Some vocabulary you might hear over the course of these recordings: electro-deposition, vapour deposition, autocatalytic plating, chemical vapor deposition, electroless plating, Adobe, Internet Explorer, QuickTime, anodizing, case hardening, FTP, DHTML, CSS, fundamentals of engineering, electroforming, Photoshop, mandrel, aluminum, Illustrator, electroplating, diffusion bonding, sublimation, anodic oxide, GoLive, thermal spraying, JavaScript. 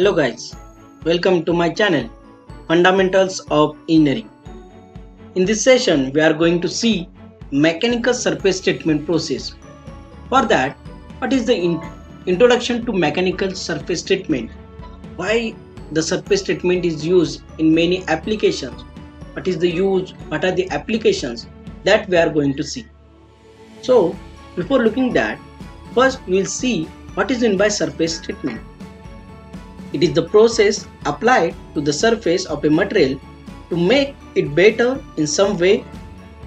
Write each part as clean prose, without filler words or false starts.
Hello guys, welcome to my channel Fundamentals of Engineering. In this session we are going to see mechanical surface treatment process. For that, what is the introduction to mechanical surface treatment, why the surface treatment is used in many applications, what is the use, what are the applications, that we are going to see. So before looking that, first we will see what is meant by surface treatment. It is the process applied to the surface of a material to make it better in some way,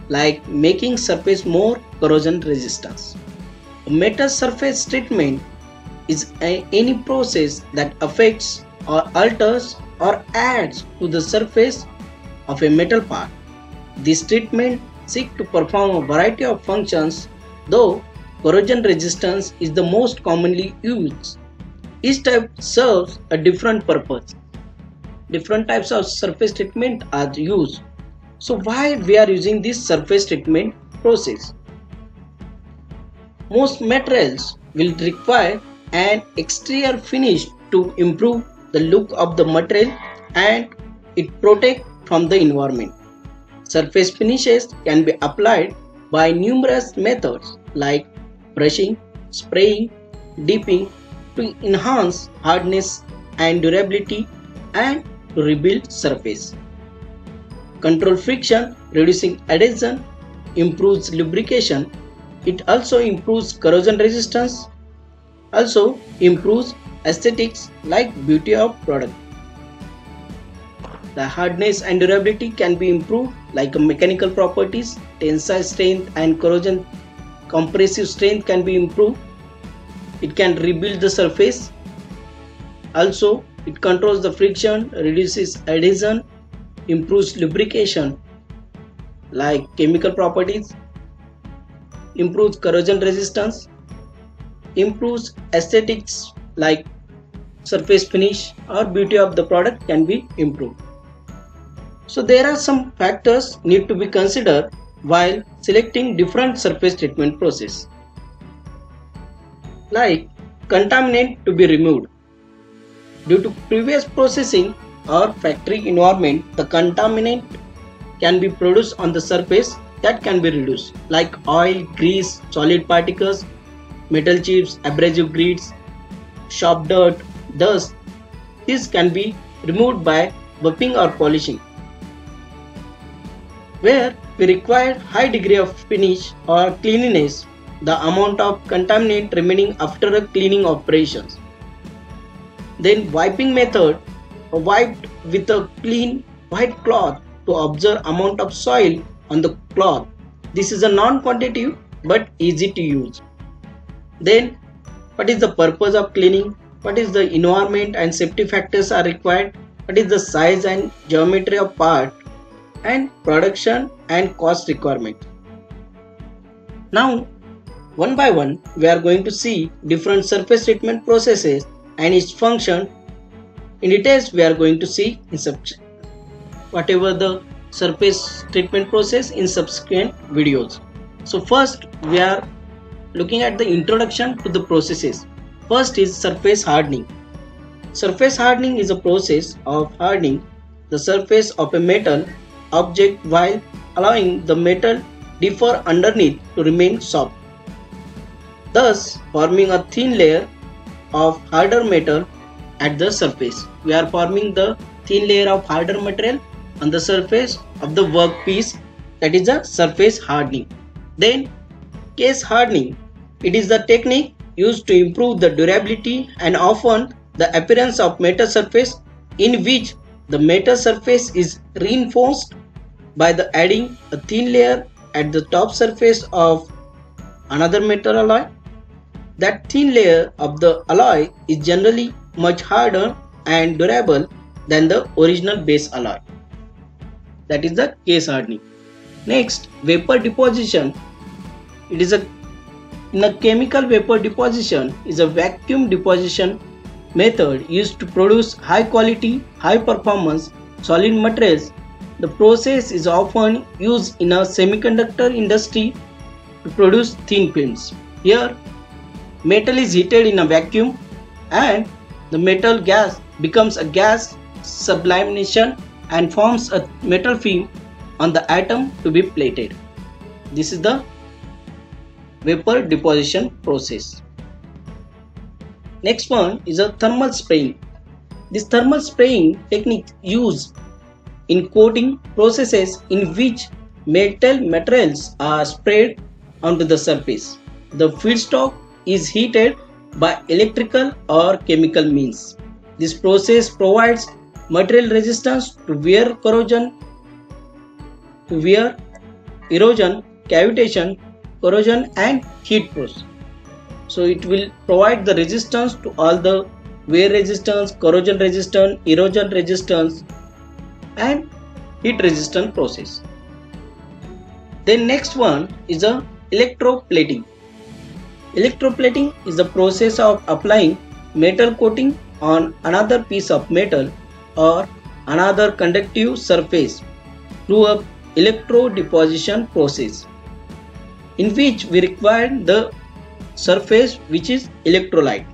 like making surface more corrosion resistance. A metal surface treatment is any process that affects or alters or adds to the surface of a metal part. This treatment seeks to perform a variety of functions, though corrosion resistance is the most commonly used. Each type serves a different purpose. Different types of surface treatment are used. So why we are using this surface treatment process? Most materials will require an exterior finish to improve the look of the material and it protects from the environment. Surface finishes can be applied by numerous methods like brushing, spraying, dipping, to enhance hardness and durability and to rebuild surface. Control friction, reducing adhesion, improves lubrication. It also improves corrosion resistance, also improves aesthetics like beauty of product. The hardness and durability can be improved like mechanical properties, tensile strength and corrosion compressive strength can be improved. It can rebuild the surface. Also, it controls the friction, reduces adhesion, improves lubrication like chemical properties, improves corrosion resistance, improves aesthetics like surface finish or beauty of the product can be improved. So there are some factors need to be considered while selecting different surface treatment process, like contaminant to be removed. Due to previous processing or factory environment, the contaminant can be produced on the surface that can be reduced, like oil, grease, solid particles, metal chips, abrasive grids, shop dirt, dust. These can be removed by buffing or polishing. Where we require high degree of finish or cleanliness, the amount of contaminant remaining after a cleaning operations. Then wiping method, wiped with a clean white cloth to observe amount of soil on the cloth. This is a non-quantitative but easy to use. Then what is the purpose of cleaning? What is the environment and safety factors are required? What is the size and geometry of part and production and cost requirement? Now, one by one, we are going to see different surface treatment processes and its function. In details, we are going to see in whatever the surface treatment process in subsequent videos. So first, we are looking at the introduction to the processes. First is surface hardening. Surface hardening is a process of hardening the surface of a metal object while allowing the metal defer underneath to remain soft, thus forming a thin layer of harder metal at the surface. We are forming the thin layer of harder material on the surface of the workpiece, that is the surface hardening. Then case hardening. It is the technique used to improve the durability and often the appearance of metal surface, in which the metal surface is reinforced by the adding a thin layer at the top surface of another metal alloy. That thin layer of the alloy is generally much harder and durable than the original base alloy. That is the case hardening. Next, vapor deposition. It is in a chemical vapor deposition is a vacuum deposition method used to produce high quality, high performance solid materials. The process is often used in a semiconductor industry to produce thin films. Here metal is heated in a vacuum and the metal gas becomes a gas sublimation and forms a metal film on the atom to be plated. This is the vapor deposition process. Next one is a thermal spraying. This thermal spraying technique used in coating processes in which metal materials are sprayed onto the surface. The feedstock is heated by electrical or chemical means. This process provides material resistance to wear, erosion, cavitation, corrosion and heat process. So it will provide the resistance to all the wear resistance, corrosion resistance, erosion resistance and heat resistant process. Then next one is a electroplating. Electroplating is the process of applying metal coating on another piece of metal or another conductive surface through a electro-deposition process, in which we require the surface which is electrolyte.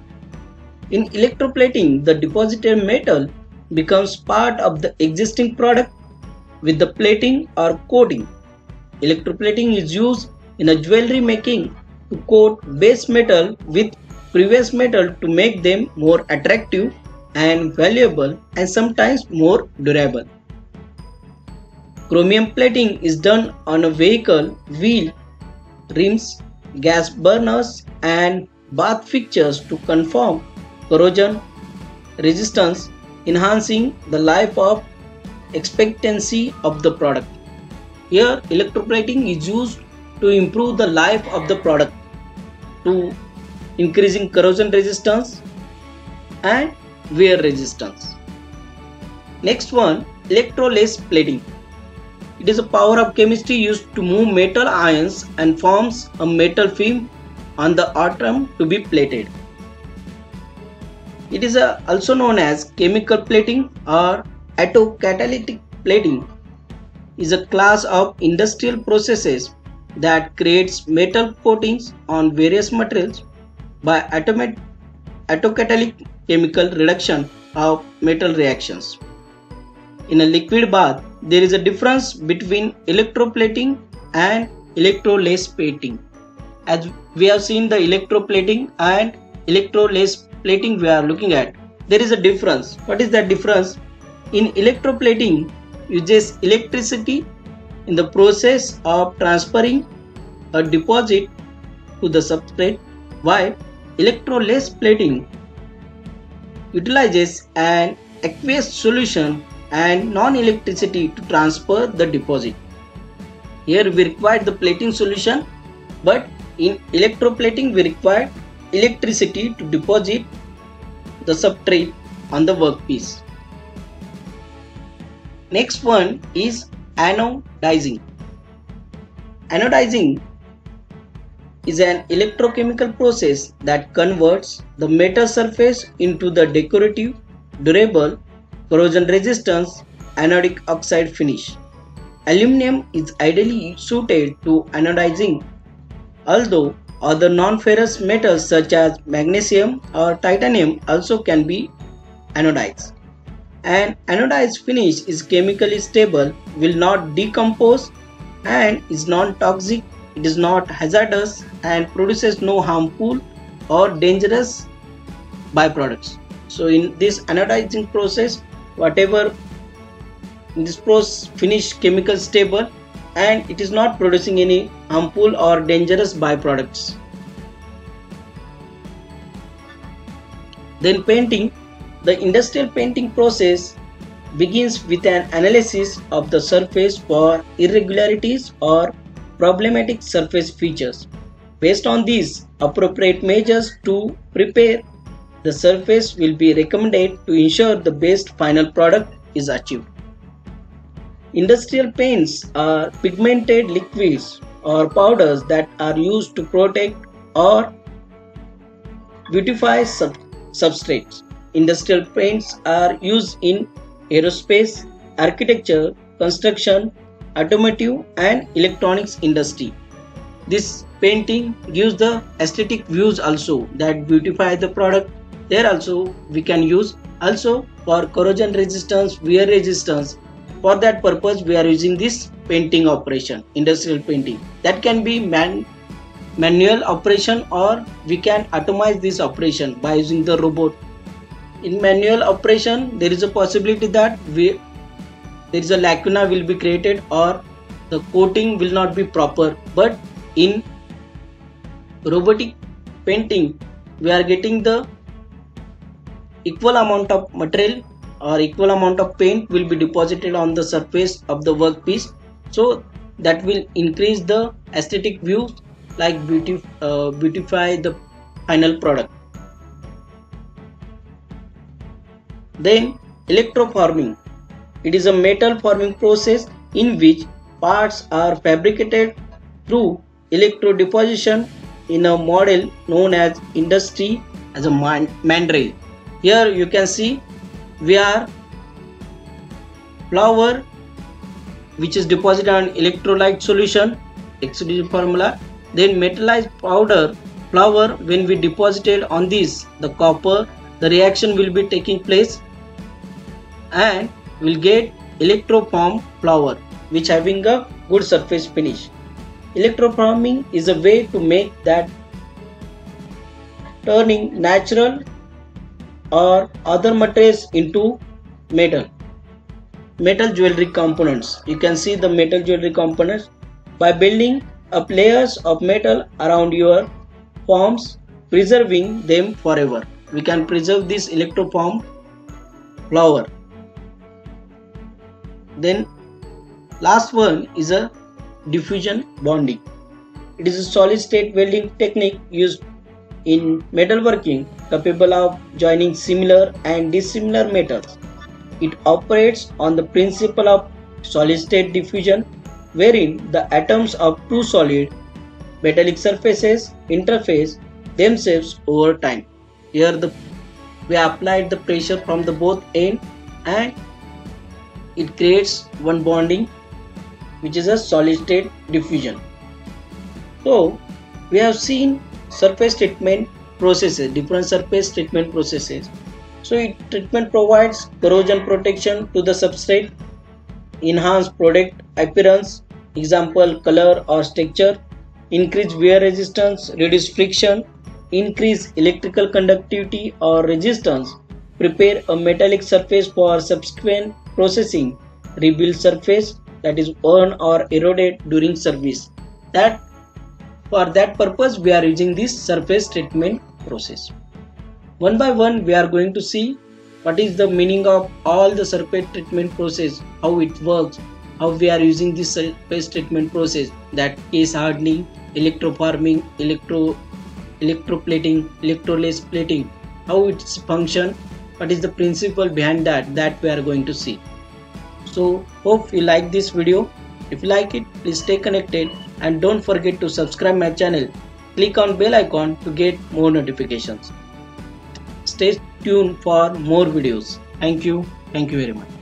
In electroplating, the deposited metal becomes part of the existing product with the plating or coating. Electroplating is used in a jewelry making to coat base metal with previous metal to make them more attractive and valuable and sometimes more durable. Chromium plating is done on a vehicle, wheel, rims, gas burners and bath fixtures to conform corrosion resistance, enhancing the life of expectancy of the product. Here electroplating is used to improve the life of the product to increasing corrosion resistance and wear resistance. Next one, electroless plating. It is a power of chemistry used to move metal ions and forms a metal film on the atom to be plated. It is also known as chemical plating or autocatalytic plating. It is a class of industrial processes that creates metal coatings on various materials by autocatalytic chemical reduction of metal reactions. In a liquid bath, there is a difference between electroplating and electroless plating. As we have seen the electroplating and electroless plating we are looking at, there is a difference. What is that difference? In electroplating, uses electricity in the process of transferring a deposit to the substrate, while electroless plating utilizes an aqueous solution and non-electricity to transfer the deposit. Here we require the plating solution, but in electroplating we require electricity to deposit the substrate on the workpiece. Next one is anodizing. Anodizing is an electrochemical process that converts the metal surface into the decorative, durable, corrosion resistance, anodic oxide finish. Aluminum is ideally suited to anodizing, although other non-ferrous metals such as magnesium or titanium also can be anodized. An anodized finish is chemically stable, will not decompose and is non-toxic, it is not hazardous and produces no harmful or dangerous byproducts. So in this anodizing process, whatever in this process finish chemical stable and it is not producing any harmful or dangerous byproducts. Then painting. The industrial painting process begins with an analysis of the surface for irregularities or problematic surface features. Based on these, appropriate measures to prepare the surface will be recommended to ensure the best final product is achieved. Industrial paints are pigmented liquids or powders that are used to protect or beautify substrates. Industrial paints are used in aerospace, architecture, construction, automotive and electronics industry. This painting gives the aesthetic views also that beautify the product There also we can use also for corrosion resistance, wear resistance. For that purpose we are using this painting operation, industrial painting. That can be manual operation, or we can automate this operation by using the robot. In manual operation there is a possibility that there is a lacuna will be created or the coating will not be proper, but in robotic painting we are getting the equal amount of material or equal amount of paint will be deposited on the surface of the workpiece, so that will increase the aesthetic view, like beautify the final product. Then electroforming. It is a metal forming process in which parts are fabricated through electro-deposition in a model known as industry as a mandrel. Here you can see we are flour which is deposited on electrolyte solution, excipients formula, then metallized powder flour. When we deposited on this the copper, the reaction will be taking place and we will get electroformed flour which having a good surface finish. Electroforming is a way to make that turning natural or other materials into metal jewelry components. You can see the metal jewelry components by building up layers of metal around your forms, preserving them forever. We can preserve this electroformed flower. Then last one is a diffusion bonding. It is a solid state welding technique used in metalworking, capable of joining similar and dissimilar metals. It operates on the principle of solid state diffusion, wherein the atoms of two solid metallic surfaces interface themselves over time. Here we applied the pressure from the both end and it creates one bonding, which is a solid state diffusion. So we have seen surface treatment processes, different surface treatment processes. So treatment provides corrosion protection to the substrate, enhance product appearance, example color or texture, increase wear resistance, reduce friction, increase electrical conductivity or resistance, prepare a metallic surface for subsequent processing, rebuild surface that is worn or eroded during service. For that purpose we are using this surface treatment process. One by one we are going to see what is the meaning of all the surface treatment process, how it works, how we are using this surface treatment process, that case hardening, electroforming, electroplating, electroless plating, how its function, what is the principle behind that we are going to see. So hope you like this video. If you like it, please stay connected and don't forget to subscribe my channel. Click on bell icon to get more notifications. Stay tuned for more videos. Thank you. Thank you very much.